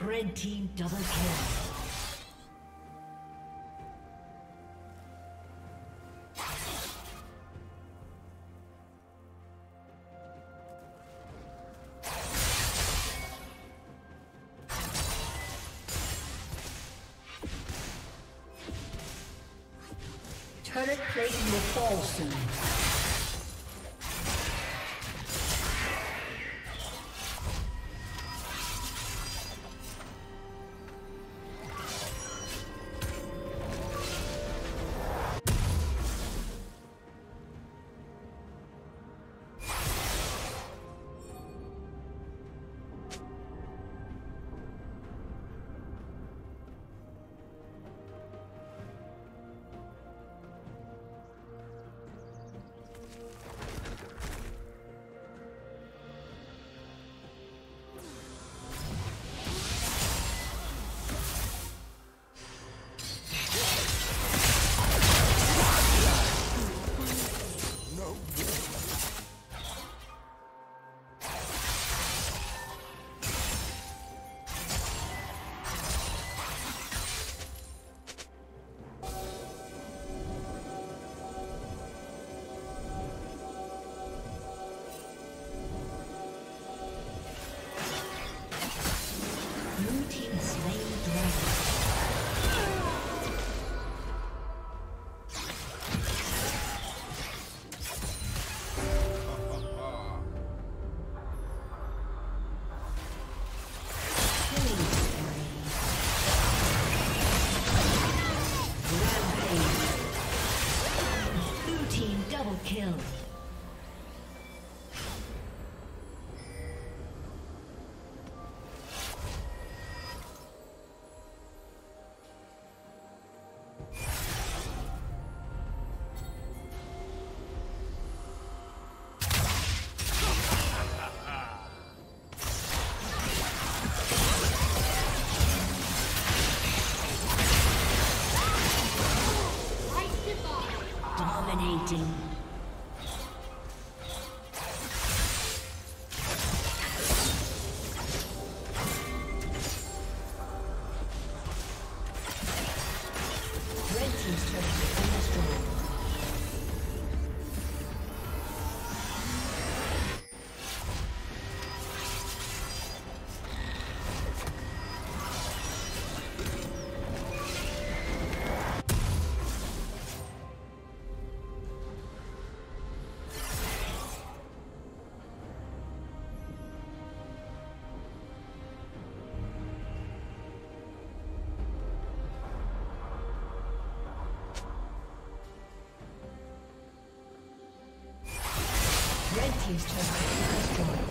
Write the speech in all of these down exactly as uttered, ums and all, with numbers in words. Red team double kill. Turret plating will fall soon. Kill. Dominating. Please turn on the destroyer.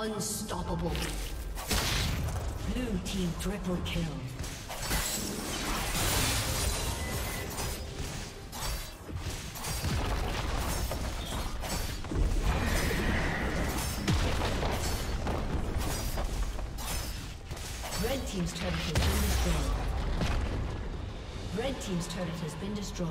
Unstoppable. Blue team triple kill. Red team's turret has been destroyed. Red team's turret has been destroyed.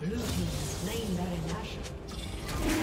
Blue team slain Baron Nashor.